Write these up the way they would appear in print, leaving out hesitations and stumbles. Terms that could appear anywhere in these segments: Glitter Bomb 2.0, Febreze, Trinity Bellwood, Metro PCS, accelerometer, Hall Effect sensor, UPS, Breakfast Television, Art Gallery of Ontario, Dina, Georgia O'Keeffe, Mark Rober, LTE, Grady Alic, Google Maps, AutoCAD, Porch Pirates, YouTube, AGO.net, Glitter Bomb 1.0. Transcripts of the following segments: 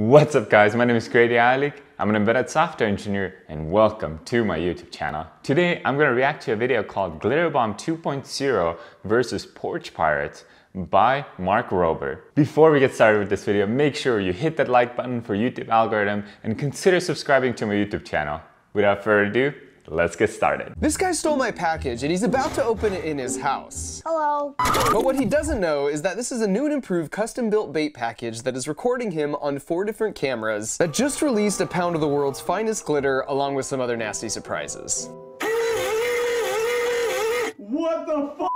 What's up guys, my name is Grady Alic. I'm an embedded software engineer and welcome to my YouTube channel. Today I'm going to react to a video called Glitter Bomb 2.0 versus Porch Pirates by Mark Rober. Before we get started with this video, make sure you hit that like button for YouTube algorithm and consider subscribing to my YouTube channel. Without further ado, let's get started. This guy stole my package and he's about to open it in his house. Hello. But what he doesn't know is that this is a new and improved custom-built bait package that is recording him on 4 different cameras that just released a pound of the world's finest glitter along with some other nasty surprises. What the fuck?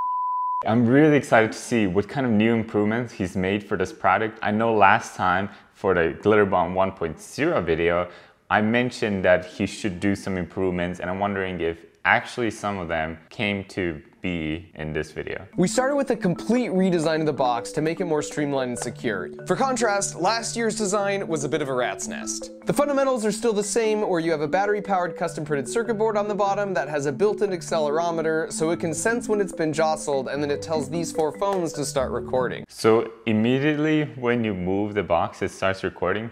I'm really excited to see what kind of new improvements he's made for this product. I know last time for the Glitter Bomb 1.0 video, I mentioned that he should do some improvements, and I'm wondering if actually some of them came to be in this video. We started with a complete redesign of the box to make it more streamlined and secure. For contrast, last year's design was a bit of a rat's nest. The fundamentals are still the same, where you have a battery-powered custom-printed circuit board on the bottom that has a built-in accelerometer, so it can sense when it's been jostled, and then it tells these 4 phones to start recording. So immediately when you move the box, it starts recording?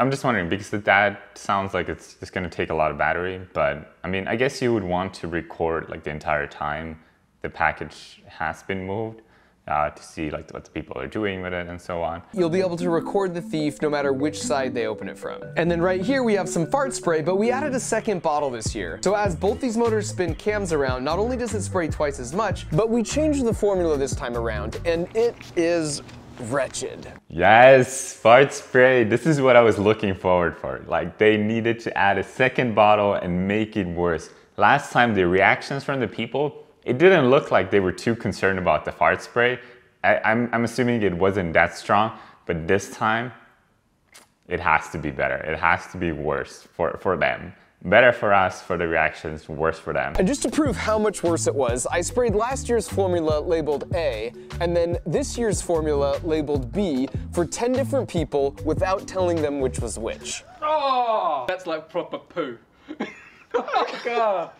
I'm just wondering, because that sounds like it's just going to take a lot of battery, but I mean, I guess you would want to record like the entire time the package has been moved to see like what the people are doing with it and so on. You'll be able to record the thief no matter which side they open it from. And then right here we have some fart spray, but we added a second bottle this year. So as both these motors spin cams around, not only does it spray twice as much, but we changed the formula this time around, and it is wretched. Yes, fart spray. This is what I was looking forward for. Like, they needed to add a second bottle and make it worse. Last time, the reactions from the people, it didn't look like they were too concerned about the fart spray. I'm assuming it wasn't that strong, but this time, it has to be better. It has to be worse for them. Better for us for the reactions, worse for them. And just to prove how much worse it was, I sprayed last year's formula labeled A, and then this year's formula labeled B for 10 different people without telling them which was which. Oh, that's like proper poo. Oh, God.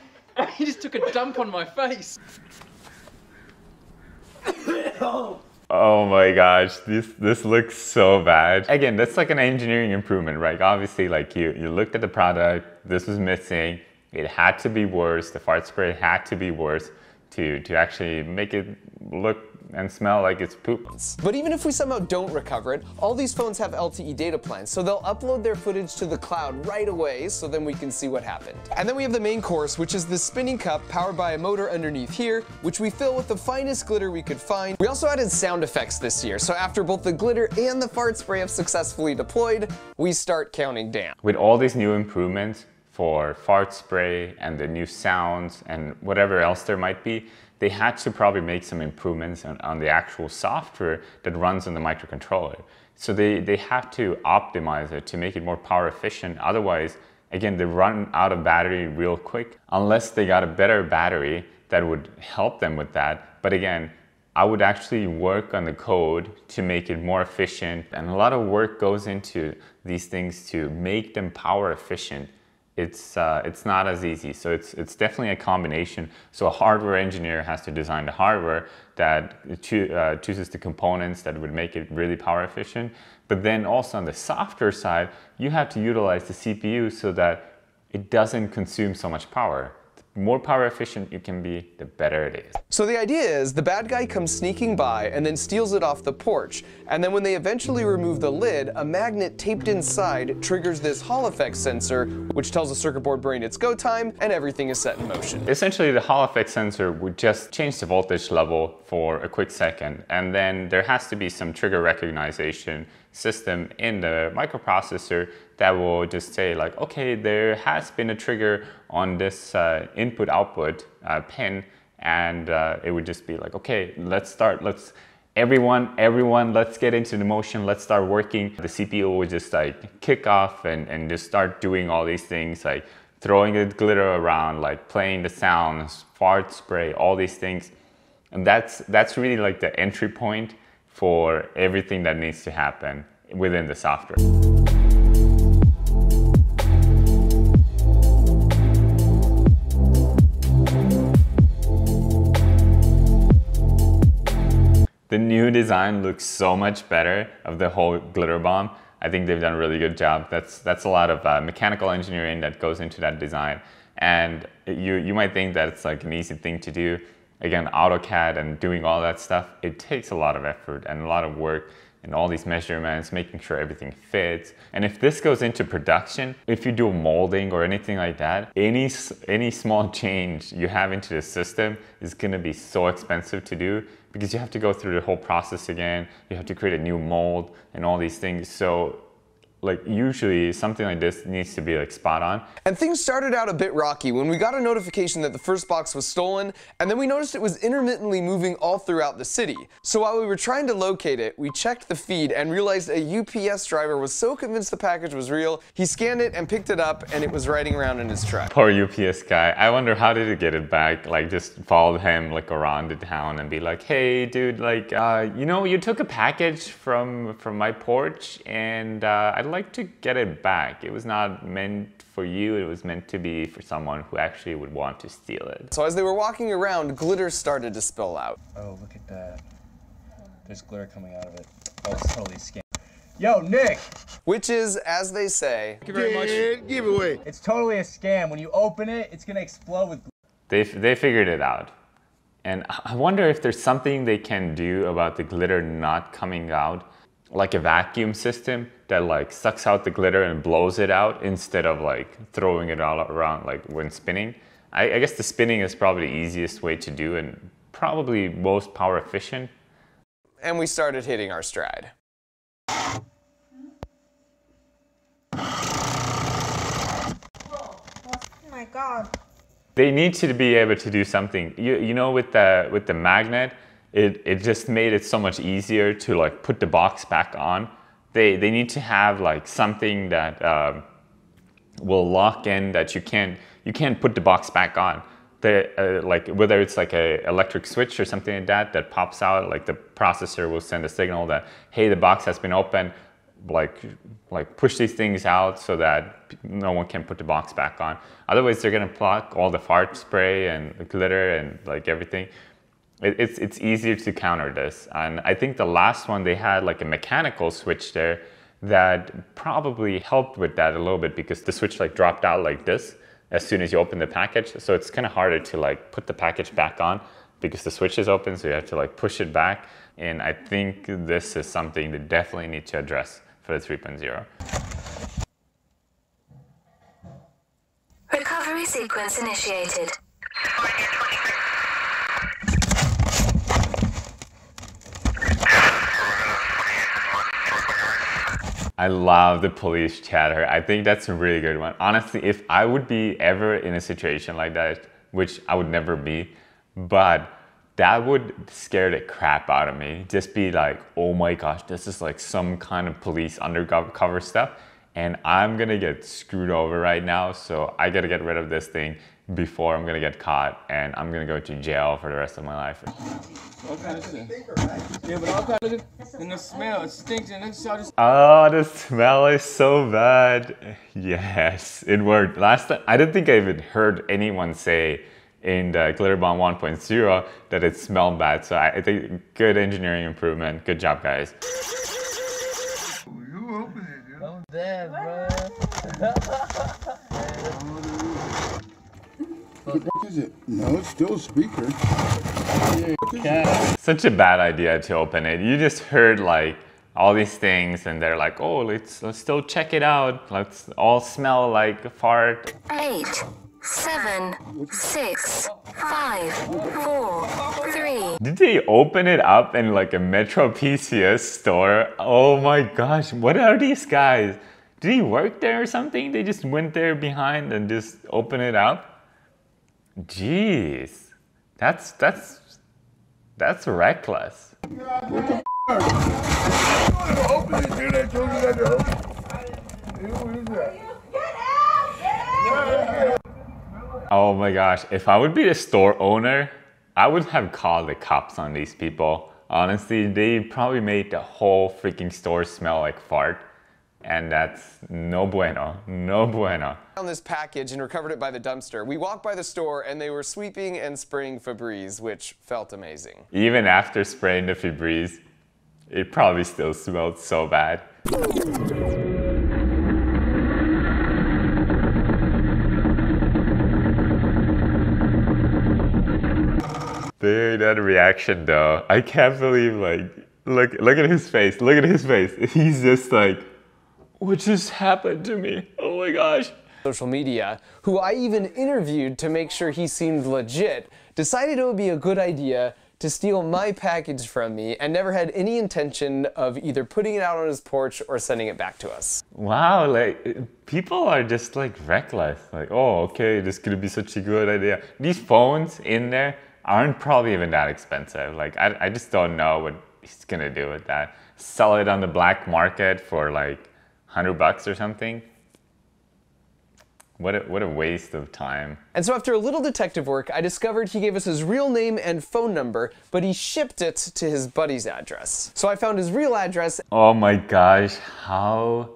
He just took a dump on my face. Oh. Oh my gosh, this looks so bad. Again, that's like an engineering improvement, right? Obviously, like you looked at the product, this was missing, it had to be worse, the fart spray had to be worse to actually make it look and smell like it's poop. But even if we somehow don't recover it, all these phones have LTE data plans, so they'll upload their footage to the cloud right away, so then we can see what happened. And then we have the main course, which is this spinning cup powered by a motor underneath here, which we fill with the finest glitter we could find. We also added sound effects this year, so after both the glitter and the fart spray have successfully deployed, we start counting down. With all these new improvements for fart spray and the new sounds and whatever else there might be, they had to probably make some improvements on the actual software that runs on the microcontroller. So they have to optimize it to make it more power efficient. Otherwise, again, they run out of battery real quick, unless they got a better battery that would help them with that. But again, I would actually work on the code to make it more efficient. And a lot of work goes into these things to make them power efficient. It's not as easy, so it's definitely a combination. So a hardware engineer has to design the hardware that chooses the components that would make it really power efficient. But then also on the software side, you have to utilize the CPU so that it doesn't consume so much power. The more power efficient you can be, the better it is. So the idea is the bad guy comes sneaking by and then steals it off the porch. And then when they eventually remove the lid, a magnet taped inside triggers this Hall Effect sensor, which tells the circuit board brain it's go time and everything is set in motion. Essentially, the Hall Effect sensor would just change the voltage level for a quick second. And then there has to be some trigger recognition system in the microprocessor that will just say like, okay, there has been a trigger on this input output pin. And it would just be like, okay, let's start, everyone, let's get into the motion, let's start working. The CPU would just like kick off and just start doing all these things, like throwing the glitter around, like playing the sounds, fart spray, all these things. And that's really like the entry point for everything that needs to happen within the software. The new design looks so much better of the whole Glitter Bomb. I I think they've done a really good job. That's a lot of mechanical engineering that goes into that design. And you might think that it's like an easy thing to do. Again, AutoCAD and doing all that stuff, it takes a lot of effort and a lot of work and all these measurements, making sure everything fits. And if this goes into production, if you do molding or anything like that, any small change you have into the system is gonna be so expensive to do, because you have to go through the whole process again. You have to create a new mold and all these things. So like usually something like this needs to be like spot on. And things started out a bit rocky when we got a notification that the first box was stolen, and then we noticed it was intermittently moving all throughout the city. So while we were trying to locate it, we checked the feed and realized a UPS driver was so convinced the package was real, he scanned it and picked it up, and it was riding around in his truck. Poor UPS guy. I wonder how did he get it back? Like just followed him like around the town and be like, hey dude, like you know, you took a package from my porch, and I'd like to get it back. It was not meant for you, it was meant to be for someone who actually would want to steal it. So as they were walking around, glitter started to spill out. Oh, look at that. There's glitter coming out of it. Oh, it's totally scammed. Yo, Nick! Which is, as they say, thank you very much. Giveaway. It's totally a scam. When you open it, it's gonna explode with glitter. They figured it out. And I wonder if there's something they can do about the glitter not coming out, like a vacuum system that like sucks out the glitter and blows it out instead of like throwing it all around like when spinning. I guess the spinning is probably the easiest way to do and probably most power efficient. And we started hitting our stride. Oh my God. They need to be able to do something. You know, with the magnet, it just made it so much easier to like put the box back on. They need to have like something that will lock in, that you can't put the box back on. Like whether it's like a electric switch or something like that pops out, like the processor will send a signal that hey, the box has been opened, like push these things out so that no one can put the box back on. Otherwise they're gonna block all the fart spray and the glitter and like everything. It's easier to counter this. And I think the last one, they had like a mechanical switch there that probably helped with that a little bit, because the switch like dropped out like this as soon as you open the package. So it's kind of harder to like put the package back on because the switch is open, so you have to like push it back. And I think this is something they definitely need to address for the 3.0. Recovery sequence initiated. I love the police chatter. I think that's a really good one. Honestly, if I would be ever in a situation like that, which I would never be, but that would scare the crap out of me. Just be like, oh my gosh, this is like some kind of police undercover stuff, and I'm gonna get screwed over right now, so I gotta get rid of this thing before I'm gonna get caught, and I'm gonna go to jail for the rest of my life. All kind of shit. Yeah, but all kind of shit. And the smell, it stinks, and it's all just. Oh, the smell is so bad. Yes, it worked. Last time, I don't think I even heard anyone say in the Glitter Bomb 1.0 that it smelled bad. So I think good engineering improvement. Good job, guys. You open it, dude. I'm dead, bro. What is it? No, it's still a speaker. Such a bad idea to open it. You just heard like all these things, and they're like, oh, let's still check it out. Let's all smell like a fart. 8, 7, 6, 5, 4, 3. Did they open it up in like a Metro PCS store? Oh my gosh, what are these guys? Did he work there or something? They just went there behind and just opened it up? Jeez, that's reckless. What the f? Open it, dude. I told you that to open it. What is that? Get out! Oh my gosh, if I would be the store owner, I would have called the cops on these people. Honestly, they probably made the whole freaking store smell like fart. And that's no bueno, no bueno. Found this package and recovered it by the dumpster. We walked by the store and they were sweeping and spraying Febreze, which felt amazing. Even after spraying the Febreze, it probably still smelled so bad. Dude, that reaction though. I can't believe, like, look at his face. Look at his face. He's just like, what just happened to me? Oh my gosh. Social media, who I even interviewed to make sure he seemed legit, decided it would be a good idea to steal my package from me and never had any intention of either putting it out on his porch or sending it back to us. Wow, like, people are just like reckless. Like, oh, okay, this could be such a good idea. These phones in there aren't probably even that expensive. Like, I just don't know what he's gonna do with that. Sell it on the black market for like $100 or something. What a waste of time. And so after a little detective work, I discovered he gave us his real name and phone number, but he shipped it to his buddy's address. So I found his real address. Oh my gosh, how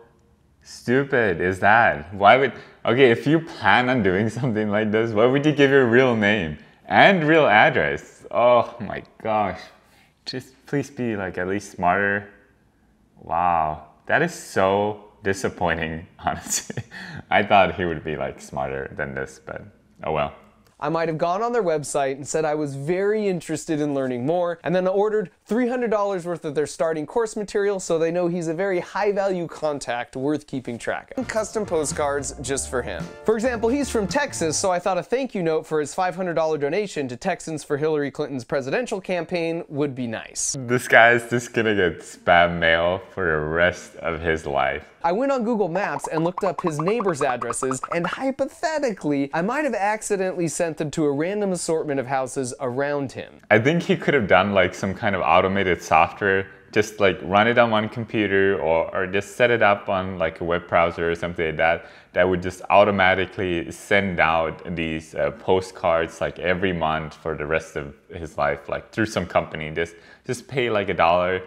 stupid is that? Why would, okay, if you plan on doing something like this, why would you give your real name and real address? Oh my gosh. Just please be like at least smarter. Wow, that is so disappointing, honestly. I thought he would be like smarter than this, but oh well. I might have gone on their website and said I was very interested in learning more, and then ordered $300 worth of their starting course material so they know he's a very high-value contact worth keeping track of. Custom postcards just for him. For example, he's from Texas, so I thought a thank you note for his $500 donation to Texans for Hillary Clinton's presidential campaign would be nice. This guy is just gonna get spam mail for the rest of his life. I went on Google Maps and looked up his neighbors' addresses, and hypothetically, I might have accidentally sent them to a random assortment of houses around him. I think he could have done like some kind of automated software, just like run it on one computer or just set it up on like a web browser or something like that, that would just automatically send out these postcards like every month for the rest of his life, like through some company. Just pay like $1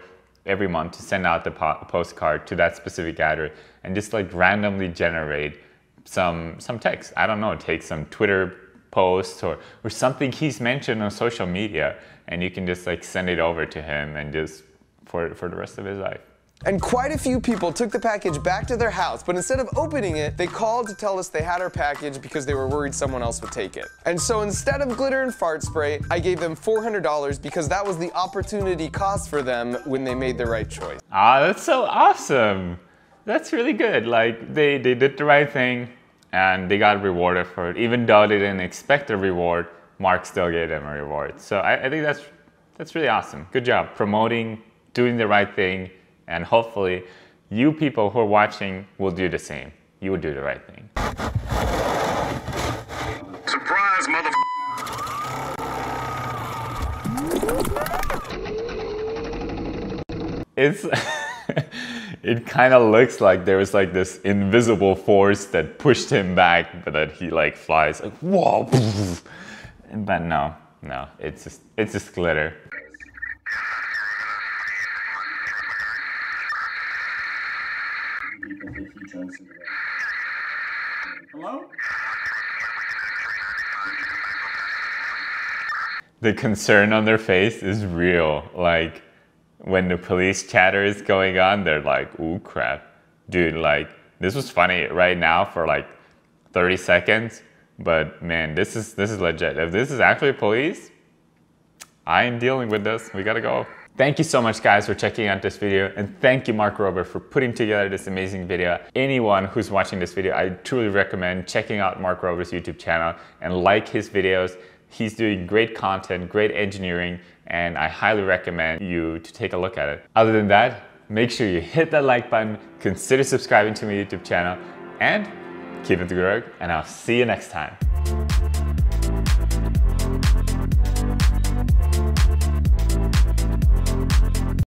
every month to send out the postcard to that specific address and just like randomly generate some text. I don't know, take some Twitter post or something he's mentioned on social media, and you can just like send it over to him and just for the rest of his life. And quite a few people took the package back to their house, but instead of opening it, they called to tell us they had our package because they were worried someone else would take it. And so instead of glitter and fart spray, I gave them $400 because that was the opportunity cost for them when they made the right choice. Ah, that's so awesome. That's really good. Like, they did the right thing and they got rewarded for it. Even though they didn't expect a reward, Mark still gave them a reward. So I think that's really awesome. Good job promoting, doing the right thing, and hopefully you people who are watching will do the same. You will do the right thing. Surprise, mother. It kind of looks like there was like this invisible force that pushed him back, but that he like flies like whoa. But no, it's just glitter. Hello? The concern on their face is real. Like, when the police chatter is going on, they're like, ooh, crap. Dude, like, this was funny right now for like 30 seconds, but man, this is legit. If this is actually police, I am dealing with this. We gotta go. Thank you so much, guys, for checking out this video, and thank you, Mark Rober, for putting together this amazing video. Anyone who's watching this video, I truly recommend checking out Mark Rober's YouTube channel and like his videos. He's doing great content, great engineering, and I highly recommend you to take a look at it. Other than that, make sure you hit that like button, consider subscribing to my YouTube channel, and keep it to work, and I'll see you next time.